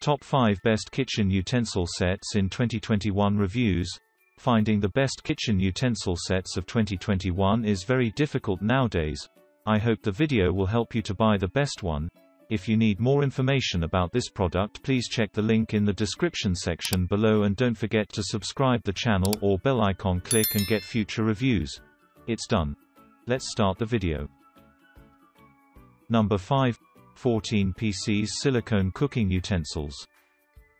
Top 5 Best Kitchen Utensil Sets in 2021 Reviews. Finding the best kitchen utensil sets of 2021 is very difficult nowadays. I hope the video will help you to buy the best one. If you need more information about this product, please check the link in the description section below, and don't forget to subscribe the channel or bell icon click and get future reviews. It's done. Let's start the video. Number 5. 14 PCs Silicone Cooking Utensils.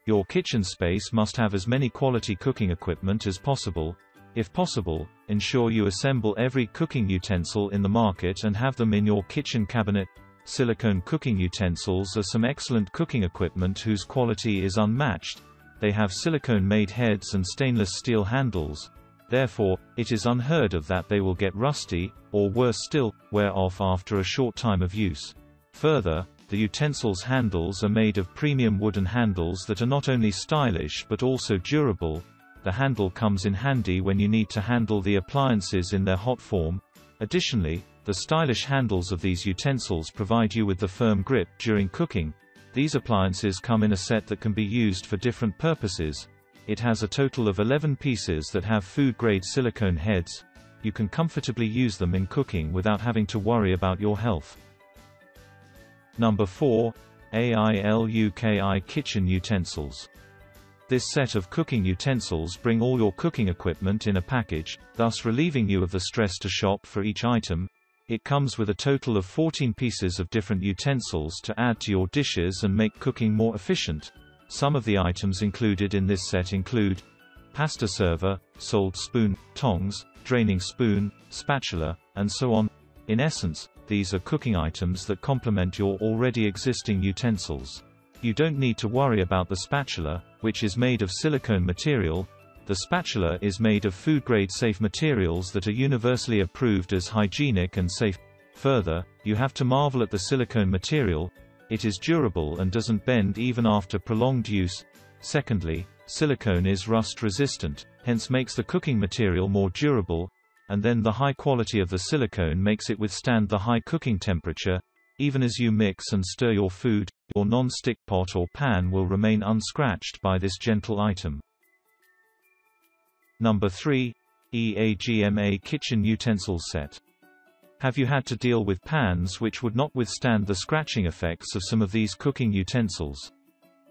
Your kitchen space must have as many quality cooking equipment as possible. If possible, ensure you assemble every cooking utensil in the market and have them in your kitchen cabinet. Silicone cooking utensils are some excellent cooking equipment whose quality is unmatched. They have silicone-made heads and stainless steel handles. Therefore, it is unheard of that they will get rusty, or worse still, wear off after a short time of use. Further, the utensils' handles are made of premium wooden handles that are not only stylish but also durable. The handle comes in handy when you need to handle the appliances in their hot form. Additionally, the stylish handles of these utensils provide you with the firm grip during cooking. These appliances come in a set that can be used for different purposes. It has a total of 11 pieces that have food-grade silicone heads. You can comfortably use them in cooking without having to worry about your health. Number 4. Ailuki Kitchen Utensils. This set of cooking utensils bring all your cooking equipment in a package, thus relieving you of the stress to shop for each item. It comes with a total of 14 pieces of different utensils to add to your dishes and make cooking more efficient. Some of the items included in this set include pasta server, salt spoon, tongs, draining spoon, spatula, and so on. In essence, these are cooking items that complement your already existing utensils. You don't need to worry about the spatula, which is made of silicone material. The spatula is made of food-grade safe materials that are universally approved as hygienic and safe. Further, you have to marvel at the silicone material. It is durable and doesn't bend even after prolonged use. Secondly, silicone is rust-resistant, hence makes the cooking material more durable. And then the high quality of the silicone makes it withstand the high cooking temperature. Even as you mix and stir your food, your non-stick pot or pan will remain unscratched by this gentle item. Number 3. EAGMA Kitchen Utensil Set. Have you had to deal with pans which would not withstand the scratching effects of some of these cooking utensils?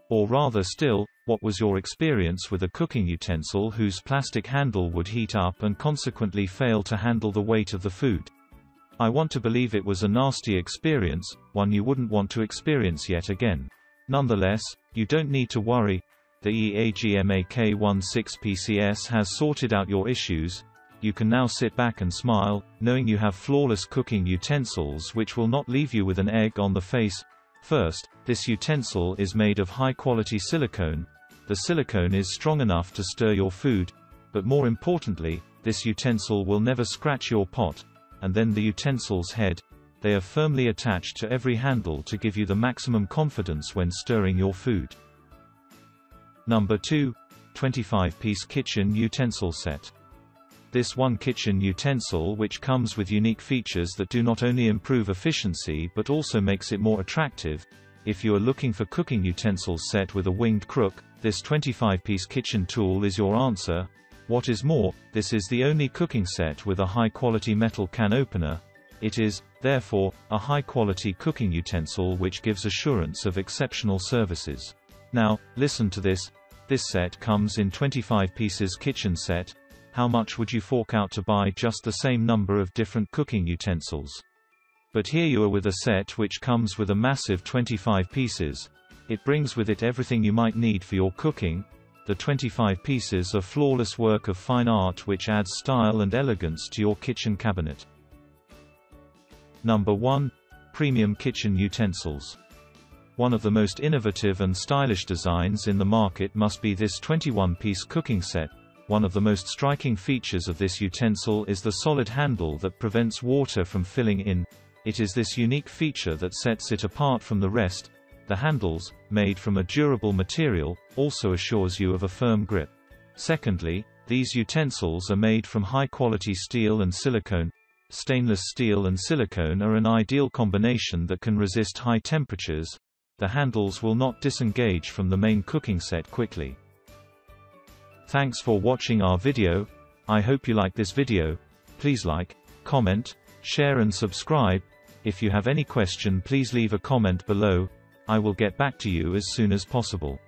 Or rather still, what was your experience with a cooking utensil whose plastic handle would heat up and consequently fail to handle the weight of the food? I want to believe it was a nasty experience, one you wouldn't want to experience yet again. Nonetheless, you don't need to worry. The EAGMA K16 PCS has sorted out your issues. You can now sit back and smile, knowing you have flawless cooking utensils which will not leave you with an egg on the face. First, this utensil is made of high-quality silicone. The silicone is strong enough to stir your food, but more importantly, this utensil will never scratch your pot. And then the utensil's head. They are firmly attached to every handle to give you the maximum confidence when stirring your food. Number 2. 25-piece Kitchen Utensil Set. This one kitchen utensil which comes with unique features that do not only improve efficiency but also makes it more attractive. If you are looking for cooking utensils set with a winged crook, this 25-piece kitchen tool is your answer. What is more, this is the only cooking set with a high-quality metal can opener. It is, therefore, a high-quality cooking utensil which gives assurance of exceptional services. Now, listen to this. This set comes in 25 pieces kitchen set. How much would you fork out to buy just the same number of different cooking utensils? But here you are with a set which comes with a massive 25 pieces. It brings with it everything you might need for your cooking. The 25 pieces are flawless work of fine art which adds style and elegance to your kitchen cabinet. Number 1. Premium Kitchen Utensils. One of the most innovative and stylish designs in the market must be this 21-piece cooking set. One of the most striking features of this utensil is the solid handle that prevents water from filling in. It is this unique feature that sets it apart from the rest. The handles, made from a durable material, also assures you of a firm grip. Secondly, these utensils are made from high-quality steel and silicone. Stainless steel and silicone are an ideal combination that can resist high temperatures. the handles will not disengage from the main cooking set quickly. Thanks for watching our video. I hope you like this video. Please like, comment, share and subscribe. If you have any question, please leave a comment below. I will get back to you as soon as possible.